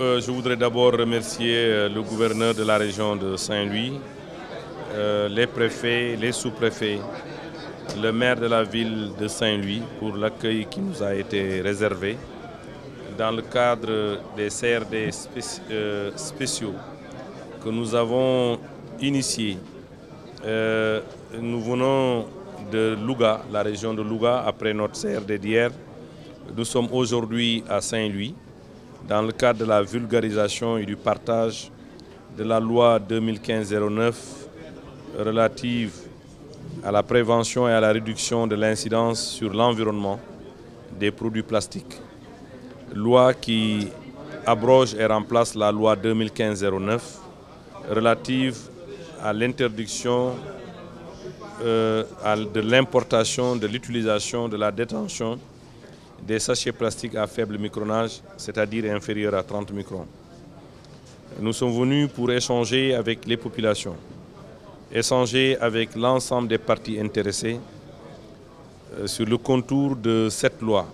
Je voudrais d'abord remercier le gouverneur de la région de Saint-Louis, les préfets, les sous-préfets, le maire de la ville de Saint-Louis pour l'accueil qui nous a été réservé dans le cadre des CRD spéciaux que nous avons initiés. Nous venons de Louga, la région de Louga, après notre CRD d'hier. Nous sommes aujourd'hui à Saint-Louis dans le cadre de la vulgarisation et du partage de la loi 2015-09 relative à la prévention et à la réduction de l'incidence sur l'environnement des produits plastiques. Loi qui abroge et remplace la loi 2015-09 relative à l'interdiction de l'importation, de l'utilisation, de la détention des sachets plastiques à faible micronnage, c'est-à-dire inférieur à 30 microns. Nous sommes venus pour échanger avec les populations, échanger avec l'ensemble des parties intéressées sur le contour de cette loi,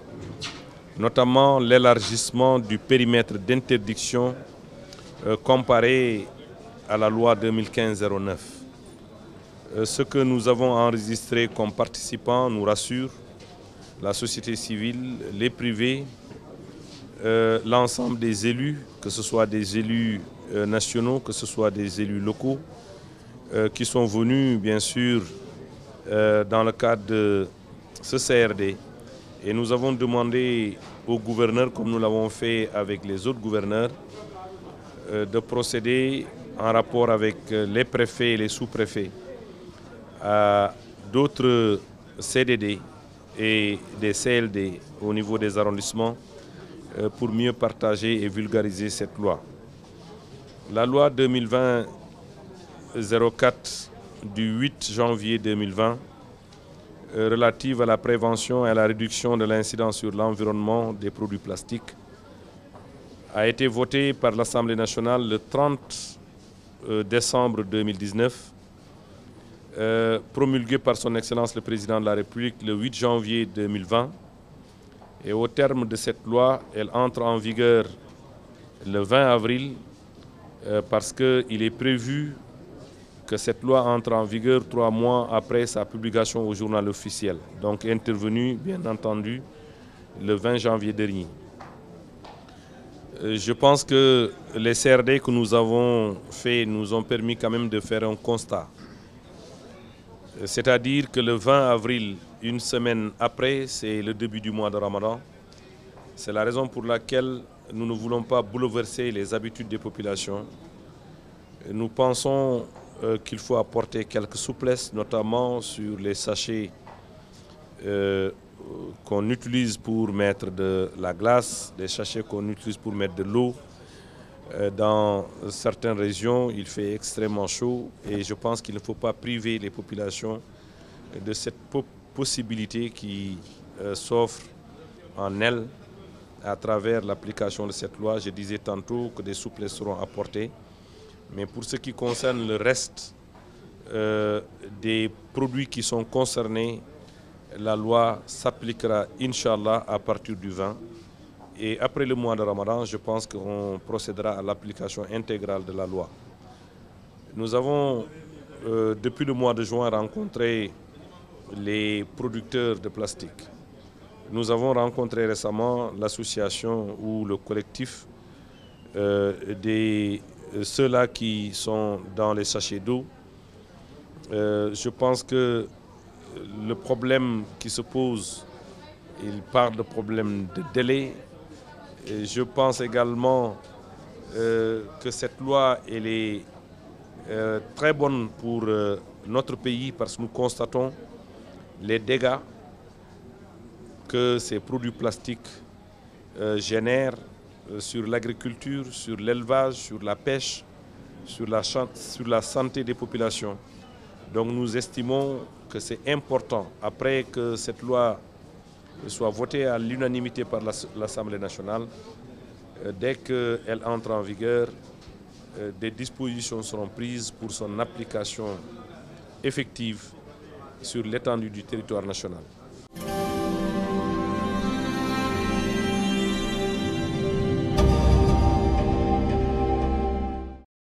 notamment l'élargissement du périmètre d'interdiction comparé à la loi 2015-09. Ce que nous avons enregistré comme participants nous rassure. La société civile, les privés, l'ensemble des élus, que ce soit des élus nationaux, que ce soit des élus locaux, qui sont venus, bien sûr, dans le cadre de ce CRD. Et nous avons demandé au gouverneur, comme nous l'avons fait avec les autres gouverneurs, de procéder en rapport avec les préfets et les sous-préfets à d'autres CDD et des CLD au niveau des arrondissements pour mieux partager et vulgariser cette loi. La loi 2020-04 du 8 janvier 2020 relative à la prévention et à la réduction de l'incidence sur l'environnement des produits plastiques a été votée par l'Assemblée nationale le 30 décembre 2019, promulguée par son Excellence le Président de la République le 8 janvier 2020. Et au terme de cette loi, elle entre en vigueur le 20 avril parce qu'il est prévu que cette loi entre en vigueur 3 mois après sa publication au journal officiel, donc intervenue, bien entendu, le 20 janvier dernier. Je pense que les CRD que nous avons faits nous ont permis quand même de faire un constat. C'est-à-dire que le 20 avril, une semaine après, c'est le début du mois de Ramadan. C'est la raison pour laquelle nous ne voulons pas bouleverser les habitudes des populations. Nous pensons qu'il faut apporter quelques souplesses, notamment sur les sachets qu'on utilise pour mettre de la glace, des sachets qu'on utilise pour mettre de l'eau. Dans certaines régions, il fait extrêmement chaud et je pense qu'il ne faut pas priver les populations de cette possibilité qui s'offre en elles à travers l'application de cette loi. Je disais tantôt que des souplesses seront apportées, mais pour ce qui concerne le reste des produits qui sont concernés, la loi s'appliquera, Inch'Allah, à partir du 20. Et après le mois de Ramadan, je pense qu'on procédera à l'application intégrale de la loi. Nous avons, depuis le mois de juin, rencontré les producteurs de plastique. Nous avons rencontré récemment l'association ou le collectif de ceux-là qui sont dans les sachets d'eau. Je pense que le problème qui se pose, il parle de problème de délai. Et je pense également que cette loi elle est très bonne pour notre pays parce que nous constatons les dégâts que ces produits plastiques génèrent sur l'agriculture, sur l'élevage, sur la pêche, sur la santé des populations. Donc nous estimons que c'est important, après que cette loi soit votée à l'unanimité par l'Assemblée nationale, dès qu'elle entre en vigueur, des dispositions seront prises pour son application effective sur l'étendue du territoire national.